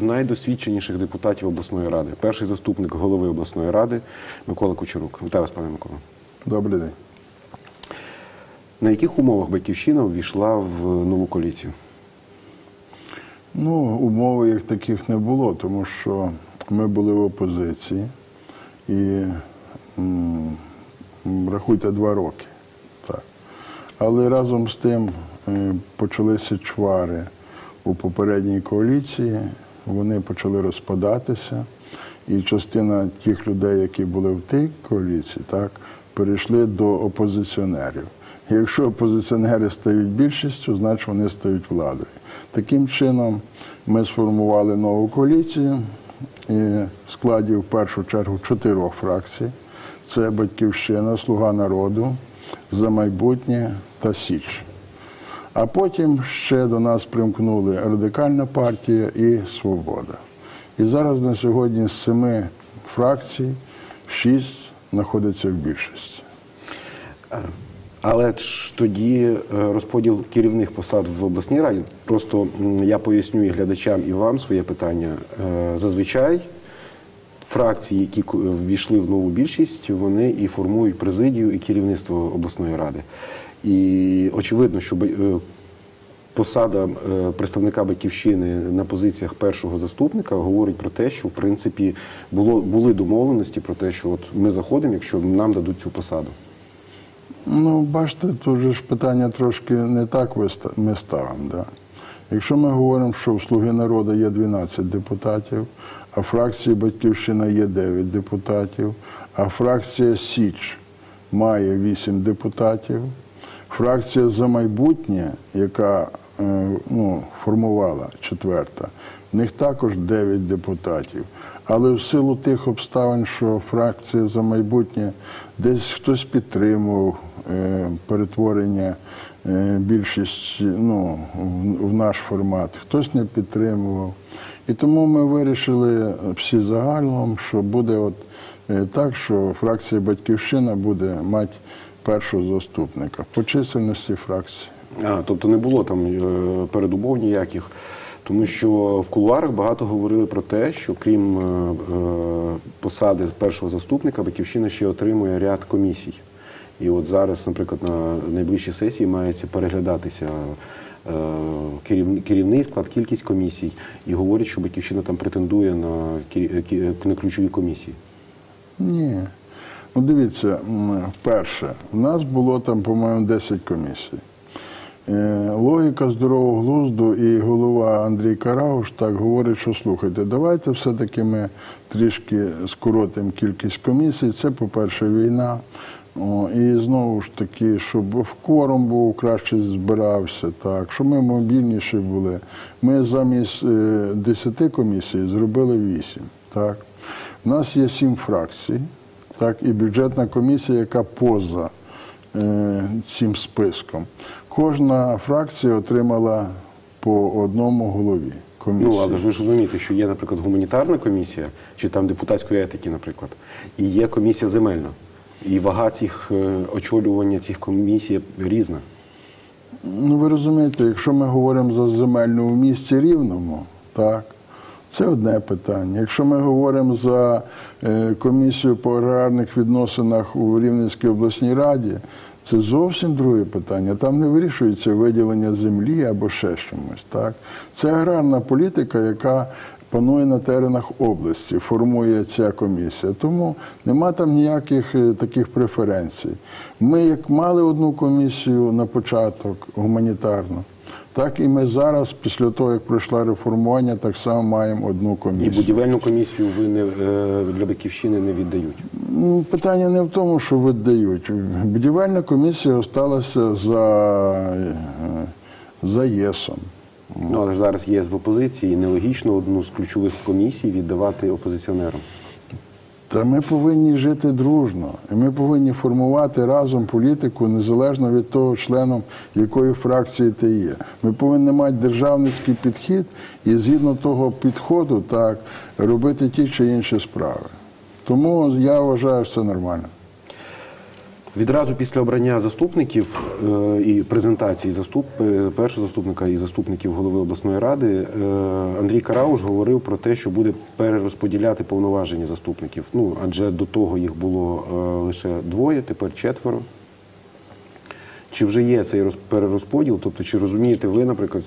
з найдосвідченіших депутатів обласної ради, перший заступник голови обласної ради Микола Кучерук. Вітаю вас, пане Микола. Добрий день. На яких умовах Батьківщина увійшла в нову коаліцію? Ну, умови як таких не було, тому що ми були в опозиції і, рахуйте, 2 роки. Так. Але разом з тим почалися чвари у попередній коаліції, вони почали розпадатися, і частина тих людей, які були в тій коаліції, так, перейшли до опозиціонерів. Якщо опозиціонери стають більшістю, значить вони стають владою. Таким чином ми сформували нову коаліцію в складі, в першу чергу, 4 фракцій. Це «Батьківщина», «Слуга народу», «За майбутнє» та «Січ». А потім ще до нас примкнули «Радикальна партія» і «Свобода». І зараз на сьогодні з 7 фракцій 6 знаходиться в більшості. Але ж тоді розподіл керівних посад в обласній раді. Просто я поясню і глядачам, і вам своє питання. Зазвичай фракції, які ввійшли в нову більшість, вони і формують президію, і керівництво обласної ради. І очевидно, що посада представника Батьківщини на позиціях першого заступника говорить про те, що, в принципі, були домовленості про те, що от ми заходимо, якщо нам дадуть цю посаду. Ну, бачите, тут же ж питання трошки не так ми ставимо. Да? Якщо ми говоримо, що в «Слуги народу» є 12 депутатів, а фракції «Батьківщина» є 9 депутатів, а фракція «Січ» має 8 депутатів, фракція «За майбутнє», яка формувала 4-та, в них також 9 депутатів. Але в силу тих обставин, що фракція «За майбутнє» десь хтось підтримував перетворення більшості в наш формат, хтось не підтримував. І тому ми вирішили всі загальном, що буде так, що фракція «Батьківщина» буде мати першого заступника по чисельності фракції. Тобто не було там передумов ніяких? Тому що в кулуарах багато говорили про те, що крім посади першого заступника, Батьківщина ще отримує ряд комісій. І от зараз, наприклад, на найближчій сесії мається переглядатися керівний склад, кількість комісій. І говорять, що Батьківщина там претендує на ключові комісії. Ні. Ну дивіться, перше, у нас було там, по-моєму, 10 комісій. Логіка здорового глузду і голова Андрій Каравуш так говорить, що слухайте, давайте все-таки ми трішки скоротимо кількість комісій, це, по-перше, війна. І знову ж таки, щоб кворум був краще збирався, так, щоб ми мобільніші були. Ми замість 10 комісій зробили 8. Так. У нас є 7 фракцій, так, і бюджетна комісія, яка поза цим списком. Кожна фракція отримала по одному голові комісії. Ну, але ж ви ж розумієте, що є, наприклад, гуманітарна комісія, чи там депутатської етики, наприклад, і є комісія земельна. І вага цих очолювання цих комісій різна. Ну, ви розумієте, якщо ми говоримо за земельну в місті Рівному, так, це одне питання. Якщо ми говоримо за комісію по аграрних відносинах у Рівненській обласній раді, це зовсім друге питання. Там не вирішується виділення землі або ще чомусь. Так? Це аграрна політика, яка панує на теренах області, формує ця комісія. Тому нема там ніяких таких преференцій. Ми як мали одну комісію на початок гуманітарну, так і ми зараз, після того, як пройшло реформування, так само маємо одну комісію. І будівельну комісію ви для Батьківщини не віддають? Питання не в тому, що віддають. Будівельна комісія залишилася за ЄСом. Ну, але зараз ЄС в опозиції, нелогічно одну з ключових комісій віддавати опозиціонерам. Та ми повинні жити дружно, і ми повинні формувати разом політику, незалежно від того, членом якої фракції ти є. Ми повинні мати державницький підхід і згідно того підходу так, робити ті чи інші справи. Тому я вважаю, що це нормально. Відразу після обрання заступників і презентації першого заступника і заступників голови обласної ради Андрій Каравуш говорив про те, що буде перерозподіляти повноваження заступників. Ну, адже до того їх було лише двоє, тепер четверо. Чи вже є цей перерозподіл? Тобто, чи розумієте ви, наприклад,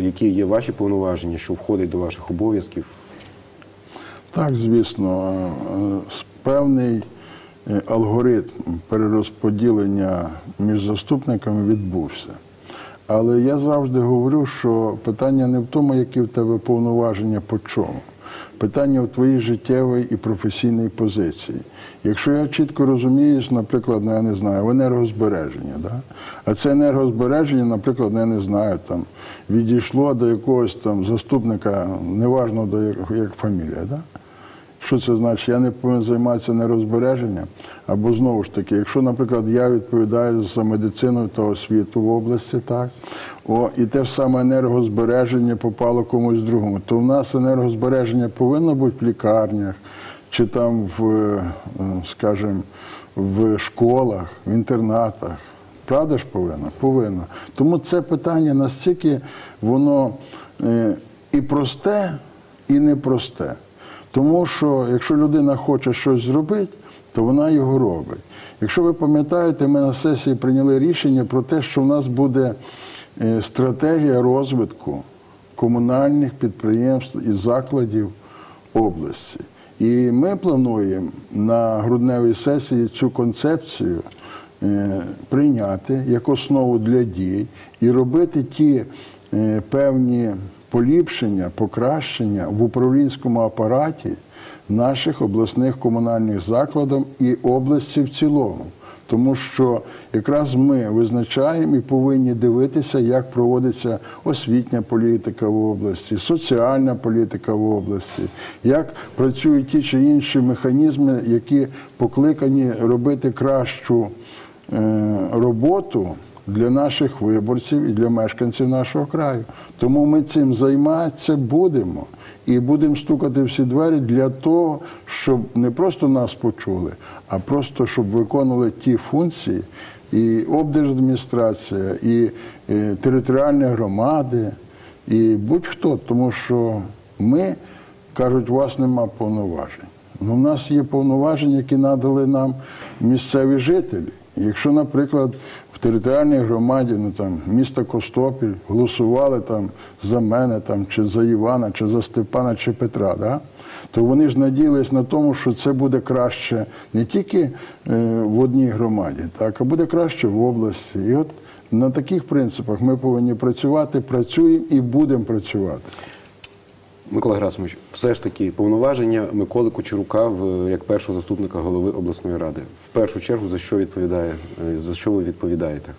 які є ваші повноваження, що входить до ваших обов'язків? Так, звісно. Певний алгоритм перерозподілення між заступниками відбувся. Але я завжди говорю, що питання не в тому, які в тебе повноваження по чому. Питання в твоїй життєвій і професійній позиції. Якщо я чітко розуміюсь, наприклад, ну, я не знаю, в енергозбереженні, да? А це енергозбереження, наприклад, я не знаю, там, відійшло до якогось там заступника, неважно, до як фамілія, да? Що це значить? Я не повинен займатися нерозбереженням? Або знову ж таки, якщо, наприклад, я відповідаю за медицину та освіту в області, так? І те ж саме енергозбереження попало комусь другому, то в нас енергозбереження повинно бути в лікарнях, чи там, скажімо, в школах, в інтернатах. Правда ж повинно? Повинно. Тому це питання настільки воно і просте, і непросте. Тому що, якщо людина хоче щось зробити, то вона його робить. Якщо ви пам'ятаєте, ми на сесії прийняли рішення про те, що в нас буде стратегія розвитку комунальних підприємств і закладів області. І ми плануємо на грудневій сесії цю концепцію прийняти як основу для дій і робити ті певні поліпшення, покращення в управлінському апараті наших обласних комунальних закладів і області в цілому. Тому що якраз ми визначаємо і повинні дивитися, як проводиться освітня політика в області, соціальна політика в області, як працюють ті чи інші механізми, які покликані робити кращу роботу для наших виборців і для мешканців нашого краю. Тому ми цим займатися будемо і будемо стукати всі двері для того, щоб не просто нас почули, а просто щоб виконували ті функції і облдержадміністрація, і територіальні громади, і будь-хто, тому що ми, кажуть, у вас нема повноважень. Ну, в нас є повноваження, які надали нам місцеві жителі. Якщо, наприклад, в територіальній громаді, ну, там, міста Костопіль голосували там за мене, там, чи за Івана, чи за Степана, чи Петра, да? То вони ж надіялись на тому, що це буде краще не тільки в одній громаді, так, а буде краще в області. І от на таких принципах ми повинні працювати, працюємо і будемо працювати. Микола Герасимович, все ж таки повноваження Миколи Кучерука як першого заступника голови обласної ради. В першу чергу, за що ви відповідаєте?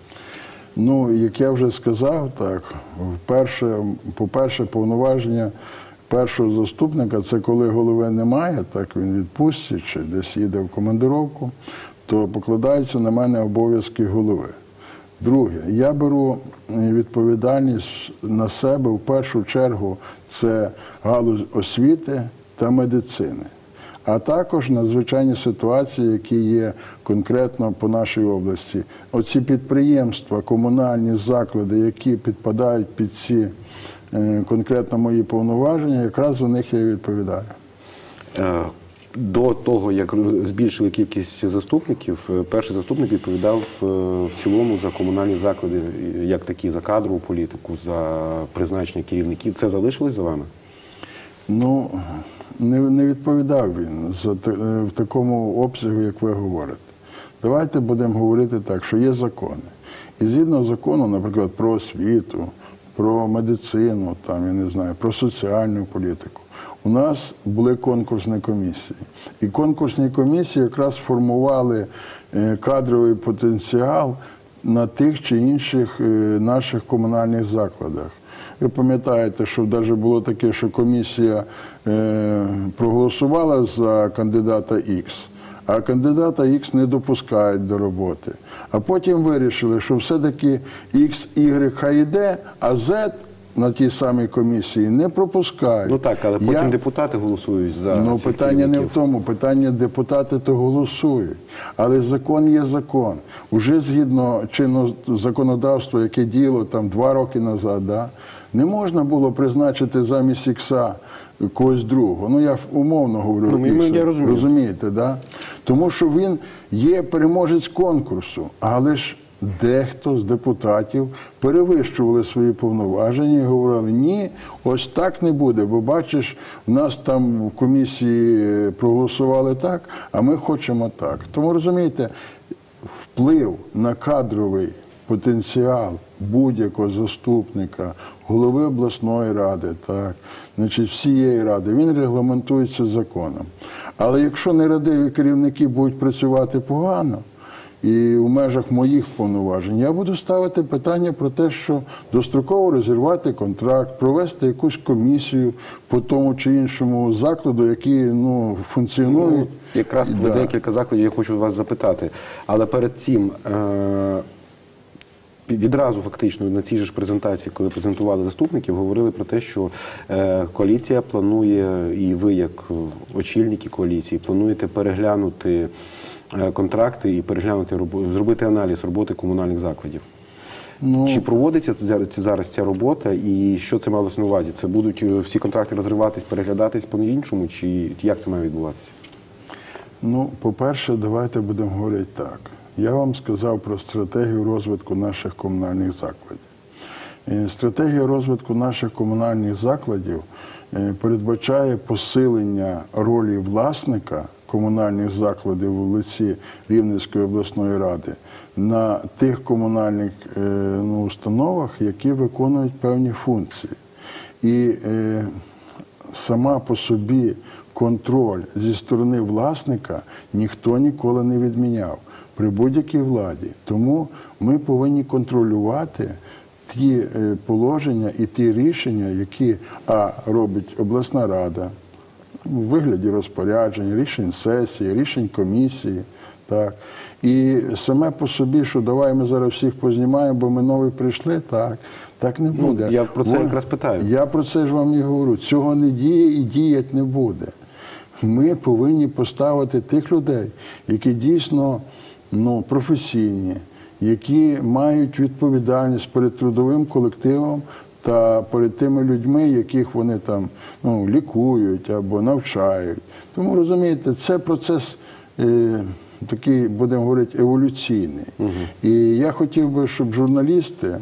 Ну, як я вже сказав, так, по-перше, повноваження першого заступника – це коли голови немає, так він відпустці чи десь їде в командировку, то покладаються на мене обов'язки голови. Друге, я беру відповідальність на себе, в першу чергу, це галузь освіти та медицини, а також надзвичайні ситуації, які є конкретно по нашій області. Оці підприємства, комунальні заклади, які підпадають під ці конкретно мої повноваження, якраз за них я відповідаю. До того, як збільшили кількість заступників, перший заступник відповідав в цілому за комунальні заклади, як такі, за кадрову політику, за призначення керівників. Це залишилось за вами? Ну, не відповідав він в такому обсягу, як ви говорите. Давайте будемо говорити так, що є закони. І згідно закону, наприклад, про освіту, про медицину, там, я не знаю, про соціальну політику, у нас були конкурсні комісії. І конкурсні комісії якраз формували кадровий потенціал на тих чи інших наших комунальних закладах. Ви пам'ятаєте, що навіть було таке, що комісія проголосувала за кандидата Х, а кандидата Х не допускають до роботи. А потім вирішили, що все-таки Х, Y хай йде, а Z на тій самій комісії не пропускають. Ну так, але потім депутати голосують за цих керівників. Ну, питання не в тому. Питання, депутати-то голосують. Але закон є закон. Уже згідно чинного законодавства, яке діяло там 2 роки назад, не можна було призначити замість ікса когось другого. Ну, я умовно говорю, розумієте, да? Тому що він є переможець конкурсу, але ж дехто з депутатів перевищували свої повноваження і говорили, ні, ось так не буде, бо бачиш, в нас там в комісії проголосували так, а ми хочемо так. Тому, розумієте, вплив на кадровий потенціал будь-якого заступника, голови обласної ради, всієї ради, він регламентується законом. Але якщо нерадиві керівники будуть працювати погано, і в межах моїх повноважень, я буду ставити питання про те, що достроково розірвати контракт, провести якусь комісію по тому чи іншому закладу, які функціонують. Якраз про декілька закладів я хочу вас запитати. Але перед цим, відразу фактично на цій же презентації, коли презентували заступників, говорили про те, що коаліція планує, і ви як очільники коаліції, плануєте переглянути контракти і зробити аналіз роботи комунальних закладів. Чи проводиться зараз ця робота і що це мало на увазі? Це будуть всі контракти розриватись, переглядатись по-іншому, чи як це має відбуватися? Ну, по-перше, давайте будемо говорити так. Я вам сказав про стратегію розвитку наших комунальних закладів. Стратегія розвитку наших комунальних закладів передбачає посилення ролі власника комунальних закладів в лиці Рівненської обласної ради на тих комунальних установах, які виконують певні функції. І сама по собі контроль зі сторони власника ніхто ніколи не відміняв при будь-якій владі. Тому ми повинні контролювати ті положення і ті рішення, які робить обласна рада, у вигляді розпоряджень, рішень сесії, рішень комісії. І саме по собі, що давай ми зараз всіх познімаємо, бо ми нові прийшли, так не буде. Я про це якраз питаю. Я про це ж вам і говорю. Цього не діє і діяти не буде. Ми повинні поставити тих людей, які дійсно професійні, які мають відповідальність перед трудовим колективом, та перед тими людьми, яких вони там лікують або навчають. Тому, розумієте, це процес такий, будемо говорити, еволюційний. І я хотів би, щоб журналісти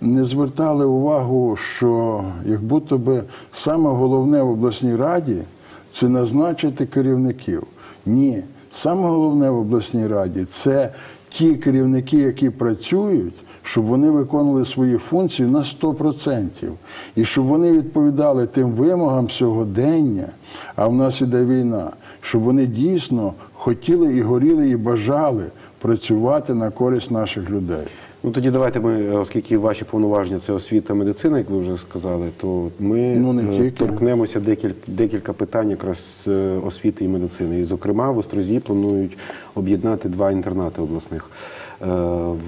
не звертали увагу, що як будто би саме головне в обласній раді – це назначити керівників. Ні, саме головне в обласній раді – це ті керівники, які працюють, щоб вони виконували свої функції на 100%. І щоб вони відповідали тим вимогам сьогодення, а в нас іде війна, щоб вони дійсно хотіли і горіли, і бажали працювати на користь наших людей. Ну тоді давайте ми, оскільки ваші повноваження – це освіта, медицина, як ви вже сказали, то ми торкнемося декілька питань якраз освіти і медицини. І, зокрема, в Острозі планують об'єднати 2 інтернати обласних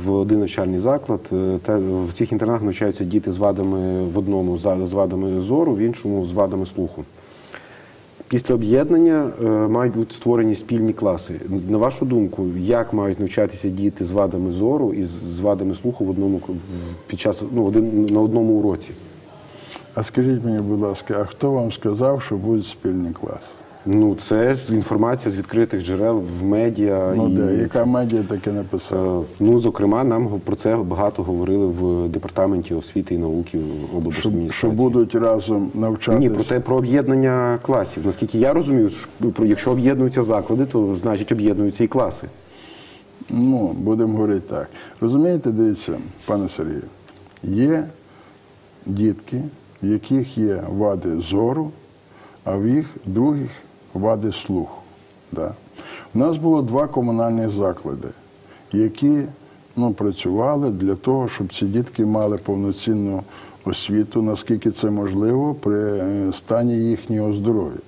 в один навчальний заклад. В цих інтернатах навчаються діти з вадами, в одному з вадами зору, в іншому з вадами слуху. Після об'єднання мають бути створені спільні класи. На вашу думку, як мають навчатися діти з вадами зору і з вадами слуху на одному уроці? А скажіть мені, будь ласка, а хто вам сказав, що будуть спільні класи? Ну, це інформація з відкритих джерел в медіа. Ну, де? Яка медіа таке написала? Ну, зокрема, нам про це багато говорили в Департаменті освіти і науки облдержадміністрації. Що будуть разом навчатися? Ні, про те, про об'єднання класів. Наскільки я розумію, якщо об'єднуються заклади, то, значить, об'єднуються і класи. Ну, будемо говорити так. Розумієте, дивіться, пане Сергію, є дітки, в яких є вади зору, а в їх других вади слуху. У нас було 2 комунальні заклади, які працювали для того, щоб ці дітки мали повноцінну освіту, наскільки це можливо, при стані їхнього здоров'я.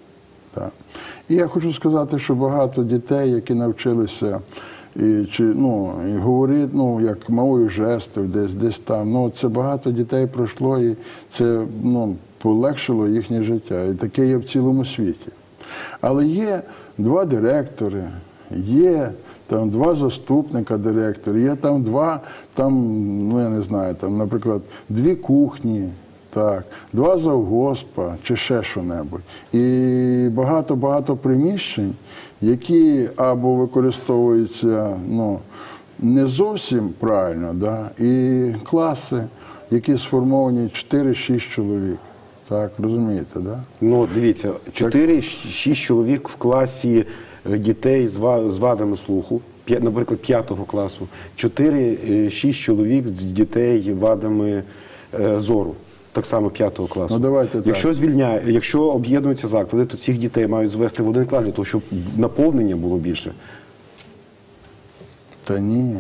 І я хочу сказати, що багато дітей, які навчилися і говорить, як мовою жестів десь там. Це багато дітей пройшло, і це полегшило їхнє життя. І таке є в цілому світі. Але є два директори, є там два заступника директора, є там два, наприклад, дві кухні, два завгоспа чи ще що-небудь. І багато-багато приміщень, які або використовуються не зовсім правильно, і класи, які сформовані 4-6 чоловік. Так, розумієте, так? Дивіться, 4-6 чоловік в класі дітей з вадами слуху, наприклад, 5-го класу, 4-6 чоловік з дітей з вадами зору. Так само 5-го класу. Якщо об'єднуються заклади, то цих дітей мають звести в один клас, для того, щоб наповнення було більше. Та ні.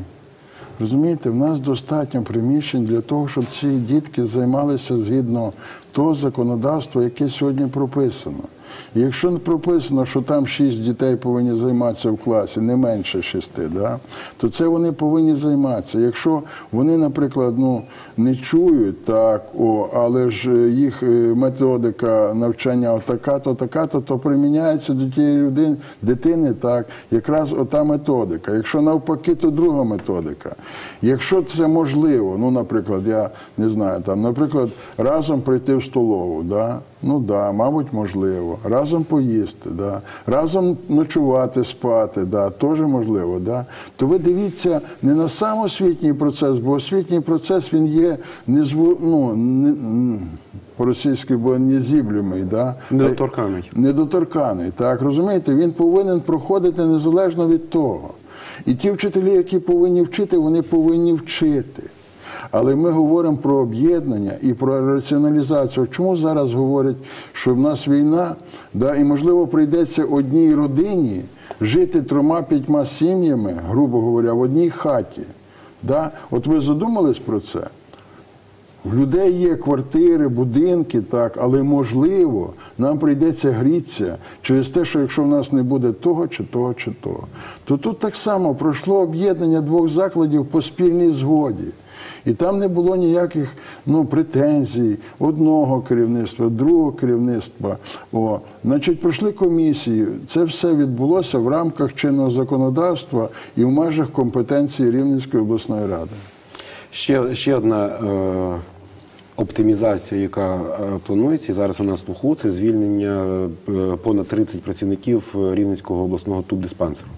Розумієте, в нас достатньо приміщень для того, щоб ці дітки займалися згідно того законодавства, яке сьогодні прописано. І якщо прописано, що там 6 дітей повинні займатися в класі, не менше 6, то це вони повинні займатися. Якщо вони, наприклад, не чують, але ж їх методика навчання така-то, то приміняється до тієї дитини якраз ота методика. Якщо навпаки, то друга методика. Якщо це можливо, наприклад, я не знаю, наприклад, разом прийти в столову, мабуть, можливо. Разом поїсти, разом ночувати, спати, теж можливо. То ви дивіться не на сам освітній процес, бо освітній процес, він є по-російськи, бо незіблімий. Недоторканий. Недоторканий, так, розумієте? Він повинен проходити незалежно від того. І ті вчителі, які повинні вчити, вони повинні вчити. Але ми говоримо про об'єднання і про раціоналізацію. Чому зараз говорять, що в нас війна, і, можливо, прийдеться одній родині жити 3-5 сім'ями, грубо говоря, в одній хаті? От ви задумались про це? В людей є квартири, будинки, але, можливо, нам прийдеться грітися через те, що якщо в нас не буде того, чи того, чи того. То тут так само пройшло об'єднання 2 закладів по спільній згоді. І там не було ніяких претензій одного керівництва, другого керівництва. Значить, пройшли комісії. Це все відбулося в рамках чинного законодавства і в межах компетенції Рівненської обласної ради. Ще одна оптимізація, яка планується, і зараз вона на слуху, це звільнення понад 30 працівників Рівненського обласного тубдиспансеру.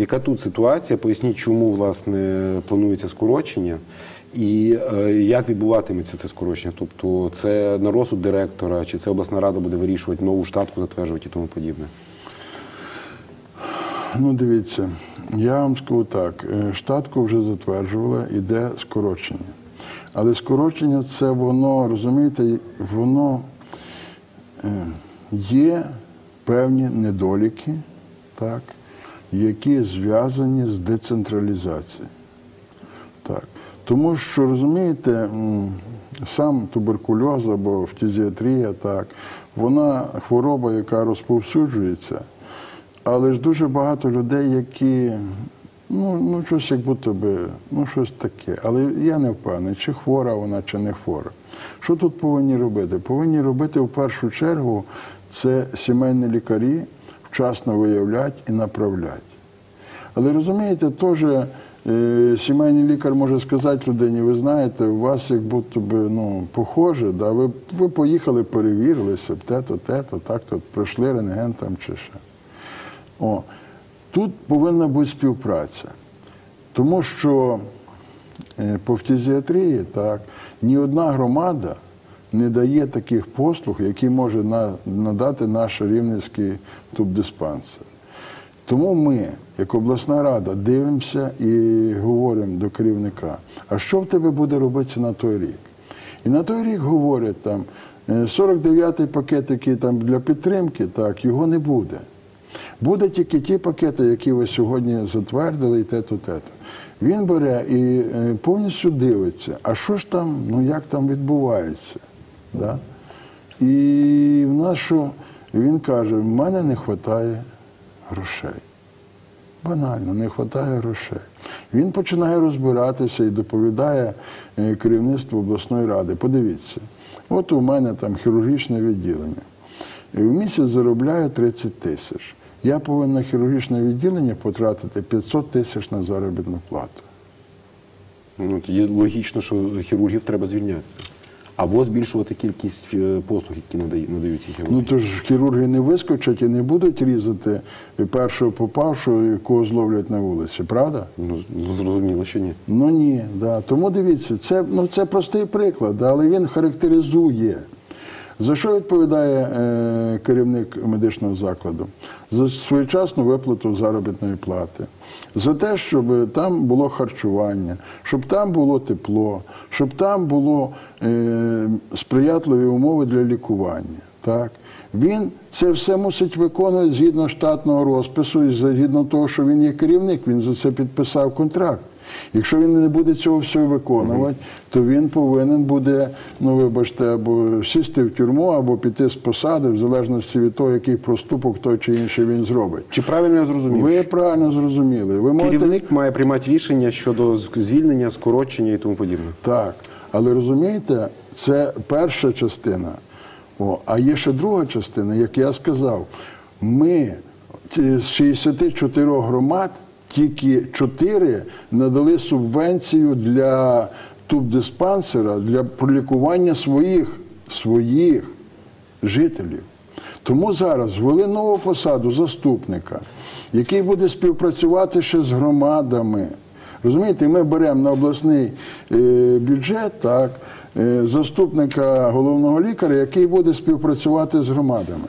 Яка тут ситуація? Поясніть, чому, власне, планується скорочення і як відбуватиметься це скорочення? Тобто це на розсуд директора, чи це обласна рада буде вирішувати, нову штатку затверджувати і тому подібне? Дивіться, я вам скажу так, штатку вже затверджувала, іде скорочення. Але скорочення це воно, розумієте, воно є певні недоліки, так? Які зв'язані з децентралізацією. Тому що, розумієте, сам туберкульоз або фтизіатрія, вона хвороба, яка розповсюджується, але ж дуже багато людей, які, щось як будто би, щось таке, але я не впевнений, чи хвора вона, чи не хвора. Що тут повинні робити? Повинні робити, в першу чергу, це сімейні лікарі, вчасно виявляти і направляти. Але, розумієте, теж сімейний лікар може сказати людині, ви знаєте, у вас як будто би, похоже, ви поїхали, перевірилися, те-то, так-то, пройшли рентген там чи ще. Тут повинна бути співпраця, тому що по фтизіатрії ні одна громада не дає таких послуг, які може надати наш Рівненський тубдиспансер. Тому ми, як обласна рада, дивимося і говоримо до керівника, а що в тебе буде робитися на той рік? І на той рік говорять, 49-й пакет, який для підтримки, його не буде. Будуть тільки ті пакети, які ви сьогодні затвердили, і те-то. Він бере і повністю дивиться, а що ж там, як там відбувається. І він каже, в мене не вистачає грошей. Банально, не вистачає грошей. Він починає розбиратися і доповідає керівництву обласної ради. Подивіться, от у мене там хірургічне відділення. В місяць заробляю 30 тисяч. Я повинен на хірургічне відділення потратити 500 тисяч на заробітну плату. Ну, тоді логічно, що хірургів треба звільняти. Або збільшувати кількість послуг, які надають ці хірурги. Ну, тож хірурги не вискочать і не будуть різати першого попавшого, якого зловлять на вулиці, правда? Ну, зрозуміло, що ні. Ну, ні, да. Тому дивіться, це простий приклад, але він характеризує. За що відповідає керівник медичного закладу? За своєчасну виплату заробітної плати, за те, щоб там було харчування, щоб там було тепло, щоб там було сприятливі умови для лікування. Так? Він це все мусить виконувати згідно штатного розпису і згідно того, що він є керівник, він за це підписав контракт. Якщо він не буде цього всього виконувати, то він повинен буде, ну вибачте, або сісти в тюрму, або піти з посади, в залежності від того, який проступок той чи інший він зробить. Чи правильно я зрозумів? Ви правильно зрозуміли. Ви можете... Керівник має приймати рішення щодо звільнення, скорочення і тому подібне. Так, але розумієте, це перша частина. А є ще друга частина, як я сказав, ми з 64 громад, тільки 4 надали субвенцію для тубдиспансера, для пролікування своїх жителів. Тому зараз ввели нову посаду заступника, який буде співпрацювати ще з громадами. Розумієте, ми беремо на обласний бюджет, так, заступника головного лікаря, який буде співпрацювати з громадами.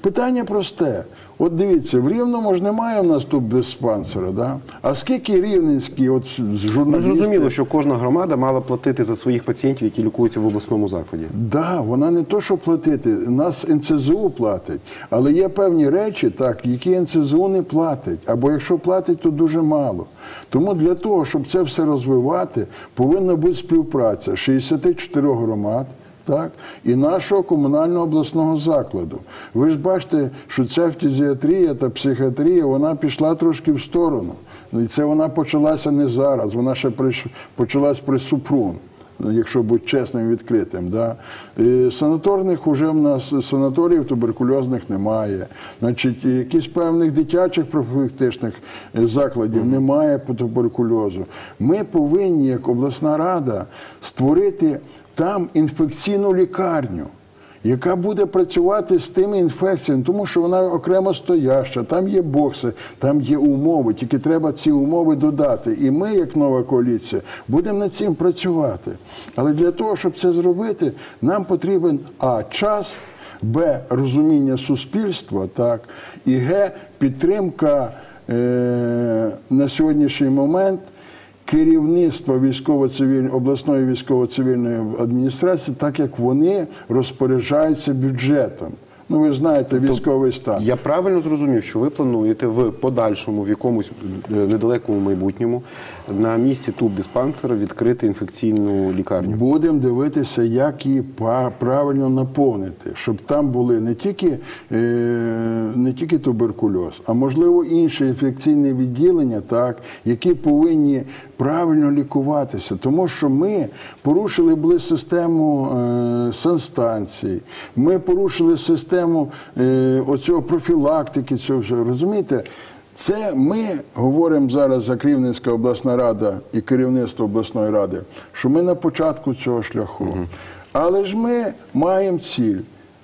Питання просте. От дивіться, в Рівному ж немає в нас тубдиспансера, да? А скільки рівненські журналісти... Ну, зрозуміло, що кожна громада мала платити за своїх пацієнтів, які лікуються в обласному закладі. Да, вона не то, що платити, нас НЦЗУ платить, але є певні речі, так, які НЦЗУ не платить, або якщо платить, то дуже мало. Тому для того, щоб це все розвивати, повинна бути співпраця 64 громад, так? І нашого комунального обласного закладу. Ви ж бачите, що ця фтизіатрія та психіатрія, вона пішла трошки в сторону. І це вона почалася не зараз, вона ще почалась при Супрун, якщо бути чесним і відкритим. Да? Санаторних уже в нас, санаторіїв туберкульозних немає. Значить, якісь певних дитячих профілактичних закладів немає по туберкульозу. Ми повинні, як обласна рада, створити... там інфекційну лікарню, яка буде працювати з тими інфекціями, тому що вона окремо стояща, там є бокси, там є умови, тільки треба ці умови додати. І ми, як нова коаліція, будемо над цим працювати. Але для того, щоб це зробити, нам потрібен час, б. Розуміння суспільства, так, і г. Підтримка на сьогоднішній момент керівництва обласної військово-цивільної адміністрації, так як вони розпоряджаються бюджетом. Ну, ви знаєте, військовий стан. Я правильно зрозумів, що ви плануєте в подальшому, в якомусь недалекому майбутньому, на місці тубдиспансера відкрити інфекційну лікарню? Будемо дивитися, як її правильно наповнити, щоб там були не тільки туберкульоз, а, можливо, інші інфекційні відділення, так, які повинні правильно лікуватися. Тому що ми порушили були систему санстанції, ми порушили систему оцього профілактики, цього всього, розумієте? Це ми говоримо зараз, як Рівненська обласна рада і керівництво обласної ради, що ми на початку цього шляху. Але ж ми маємо ціль.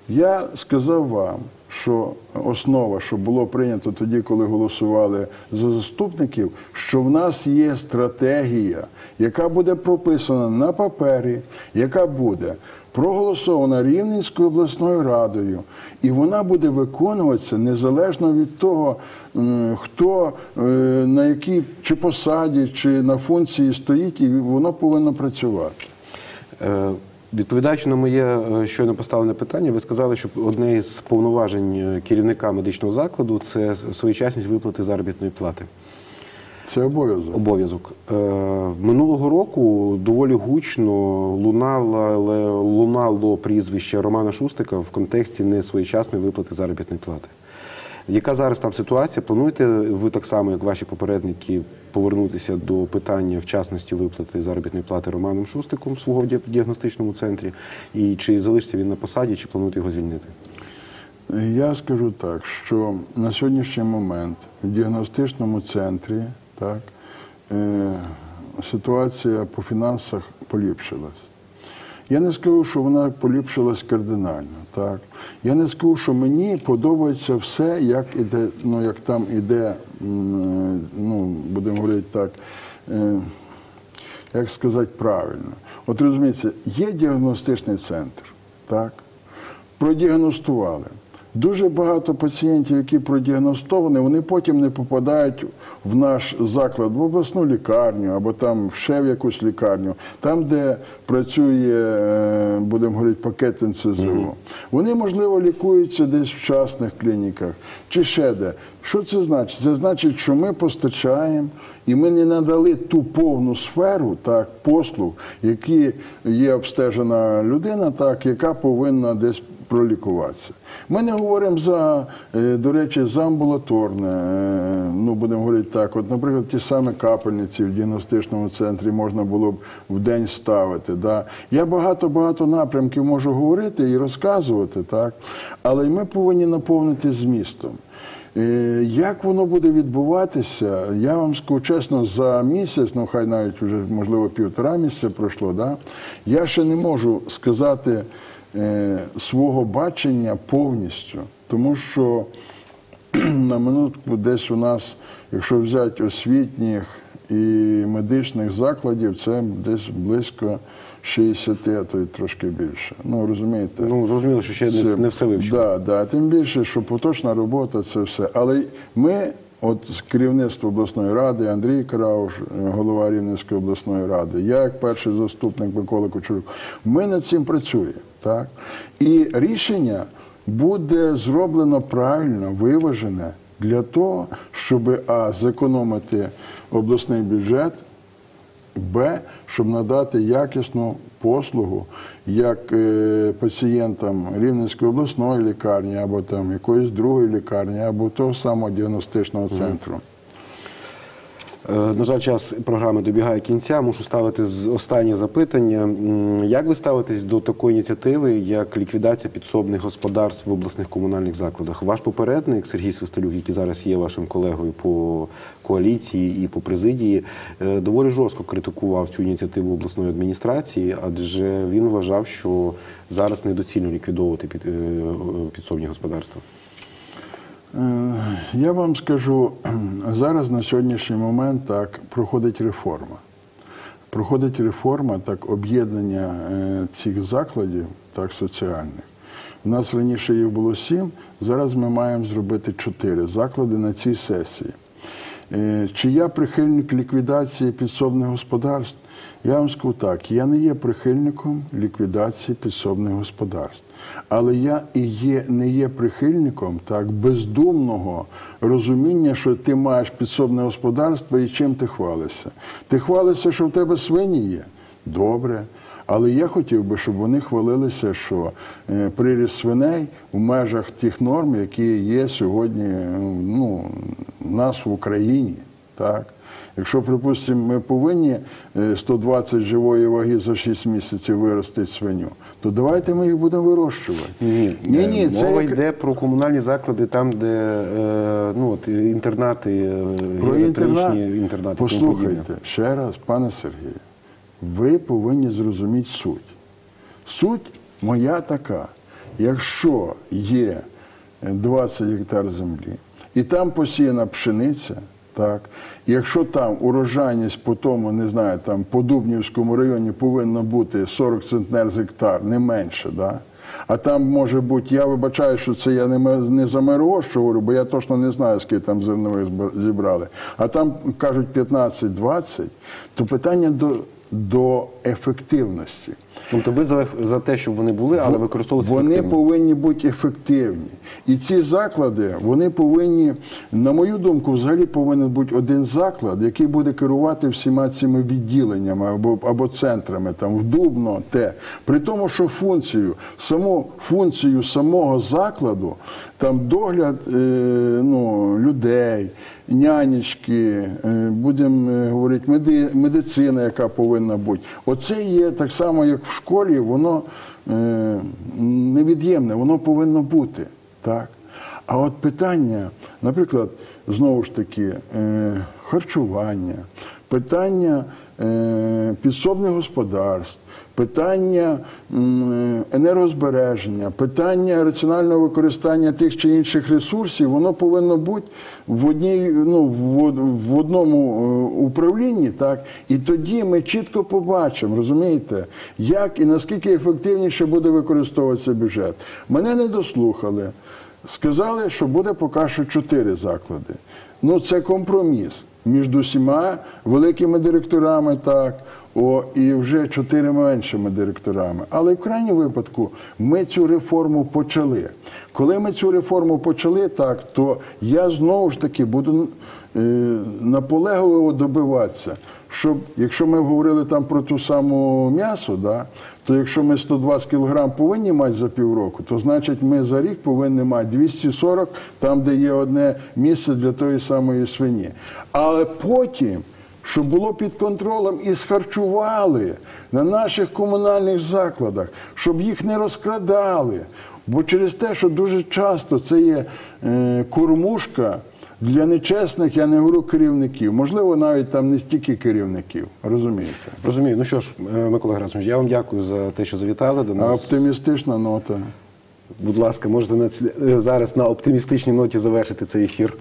Я сказав вам, що основа, що було прийнято тоді, коли голосували за заступників, що в нас є стратегія, яка буде прописана на папері, яка буде проголосована Рівненською обласною радою, і вона буде виконуватися незалежно від того, хто на якій чи посаді, чи на функції стоїть, і воно повинно працювати. Відповідаючи на моє щойно поставлене питання, ви сказали, що одне із повноважень керівника медичного закладу – це своєчасність виплати заробітної плати. Це обов'язок. Обов'язок. Минулого року доволі гучно лунало прізвище Романа Шустика в контексті несвоєчасної виплати заробітної плати. Яка зараз там ситуація? Плануєте ви так само, як ваші попередники, повернутися до питання вчасності виплати заробітної плати Романом Шустиком в свого діагностичному центрі? І чи залишиться він на посаді, чи плануєте його звільнити? Я скажу так, що на сьогоднішній момент в діагностичному центрі ситуація по фінансах поліпшилась. Я не скажу, що вона поліпшилась кардинально. Я не скажу, що мені подобається все, як там іде, будемо говорити так, як сказати правильно. От розумієте, є діагностичний центр, продіагностували. Дуже багато пацієнтів, які продіагностовані, вони потім не попадають в наш заклад, в обласну лікарню або там ще в якусь лікарню, там, де працює, будемо говорити, пакет НСЗУ. Вони, можливо, лікуються десь в частних клініках чи ще де. Що це значить? Це значить, що ми постачаємо і ми не надали ту повну сферу послуг, які є обстежена людина, яка повинна десь пролікуватися. Ми не говоримо за, до речі, за амбулаторне, ну, будемо говорити так, от, наприклад, ті самі капельниці в діагностичному центрі можна було б в день ставити, да. Я багато-багато напрямків можу говорити і розказувати, так, але ми повинні наповнити змістом. Як воно буде відбуватися, я вам скажу чесно, за місяць, ну хай навіть вже, можливо, півтора місяця пройшло, да, я ще не можу сказати свого бачення повністю, тому що на минутку десь у нас, якщо взяти освітніх і медичних закладів, це десь близько 60, а то й трошки більше. Ну, розумієте? Ну, зрозуміло, що ще не все вивчено. Так, так, тим більше, що поточна робота, це все. Але ми, от керівництво обласної ради, Андрій Каравуш, голова Рівненської обласної ради, я як перший заступник Микола Кучерук, ми над цим працюємо. Так? І рішення буде зроблено правильно, виважене для того, щоб зекономити обласний бюджет, щоб надати якісну послугу як пацієнтам Рівненської обласної лікарні або там якоїсь другої лікарні, або того самого діагностичного центру. На жаль, час програми добігає кінця. Мушу ставити останнє запитання. Як ви ставитесь до такої ініціативи, як ліквідація підсобних господарств в обласних комунальних закладах? Ваш попередник Сергій Свисталюк, який зараз є вашим колегою по коаліції і по президії, доволі жорстко критикував цю ініціативу обласної адміністрації, адже він вважав, що зараз недоцільно ліквідовувати підсобні господарства. Я вам скажу, зараз на сьогоднішній момент проходить реформа. Проходить реформа об'єднання цих закладів соціальних. У нас раніше їх було 7, зараз ми маємо зробити 4 заклади на цій сесії. Чи я прихильник ліквідації підсобних господарств? Я вам скажу так, я не є прихильником ліквідації підсобних господарств. Але я і не є прихильником бездумного розуміння, що ти маєш підсобне господарство і чим ти хвалишся. Ти хвалишся, що в тебе свині є? Добре. Але я хотів би, щоб вони хвалилися, що приріст свиней в межах тих норм, які є сьогодні в нас в Україні. Якщо, припустимо, ми повинні 120 живої ваги за 6 місяців виростити свиню, то давайте ми їх будемо вирощувати. Ні, мова йде про комунальні заклади, там, де інтернати, геотермічні інтернати. Послухайте, ще раз, пане Сергію, ви повинні зрозуміти суть. Суть моя така, якщо є 20 гектар землі і там посіяна пшениця, якщо там урожайність по тому, не знаю, там по Дубнівському районі повинно бути 40 центнер з гектар, не менше, а там може бути, я вибачаю, що це я не за МРО, що говорю, бо я точно не знаю, скільки там зернових зібрали, а там кажуть 15-20, то питання до ефективності. Тобто ви за те, щоб вони були, але використовувалися ефективно? Вони повинні бути ефективні. І ці заклади, вони повинні, на мою думку, взагалі повинен бути один заклад, який буде керувати всіма цими відділеннями або центрами, там, в Дубно, те. При тому, що функцію самого закладу, там догляд людей, нянечки, будемо говорити, медицина, яка повинна бути. Оце є так само, як в школі, воно невід'ємне, воно повинно бути. Так? А от питання, наприклад, знову ж таки, харчування, питання підсобних господарств, питання енергозбереження, питання раціонального використання тих чи інших ресурсів, воно повинно бути в одному управлінні, так? І тоді ми чітко побачимо, розумієте, як і наскільки ефективніше буде використовуватися бюджет. Мене не дослухали, сказали, що буде поки що 4 заклади. Ну, це компроміс між усіма великими директорами, так, і вже 4 меншими директорами. Але в крайньому випадку ми цю реформу почали. Коли ми цю реформу почали, так, то я знову ж таки буду наполегливо добиватися, щоб, якщо ми говорили там про ту саму м'ясо, да, то якщо ми 120 кг повинні мати за півроку, то значить ми за рік повинні мати 240, там де є одне місце для тої самої свині. Але потім, щоб було під контролем і схарчували на наших комунальних закладах, щоб їх не розкрадали. Бо через те, що дуже часто це є кормушка для нечесних, я не говорю керівників, можливо, навіть там не стільки керівників, розумієте? Розумію. Ну що ж, Микола Герасимович, я вам дякую за те, що завітали до нас. Оптимістична нота. Будь ласка, можете зараз на оптимістичній ноті завершити цей ефір.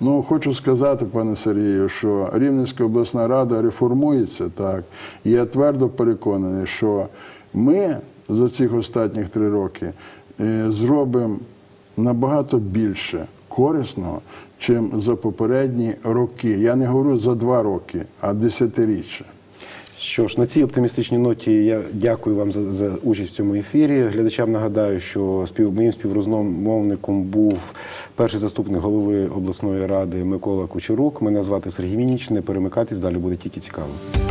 Ну, хочу сказати, пане Сергію, що Рівненська обласна рада реформується, так, і я твердо переконаний, що ми за цих останніх 3 роки зробимо набагато більше корисного, чим за попередні роки. Я не говорю за 2 роки, а десятиріччя. Що ж, на цій оптимістичній ноті я дякую вам за участь в цьому ефірі. Глядачам нагадаю, що моїм співрозмовником був перший заступник голови обласної ради Микола Кучерук. Мене звати Сергій Мінічний. Не перемикайтесь, далі буде тільки цікаво.